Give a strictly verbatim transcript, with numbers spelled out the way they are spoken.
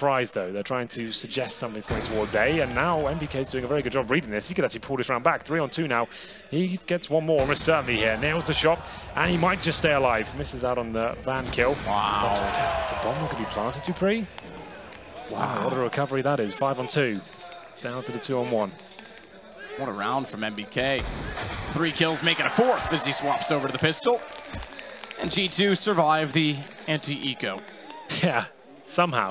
prize, though. They're trying to suggest something's going towards A, and now N B K's doing a very good job reading this. He could actually pull this round back. Three on two now. He gets one more, almost certainly here. Nails the shot, and he might just stay alive. Misses out on the van kill. Wow. The bomb could be planted, Dupree. Wow, what a recovery that is. Five on two. Down to the two on one. What a round from N B K. Three kills, making a fourth as he swaps over to the pistol. And G two survived the anti-eco. Yeah, somehow.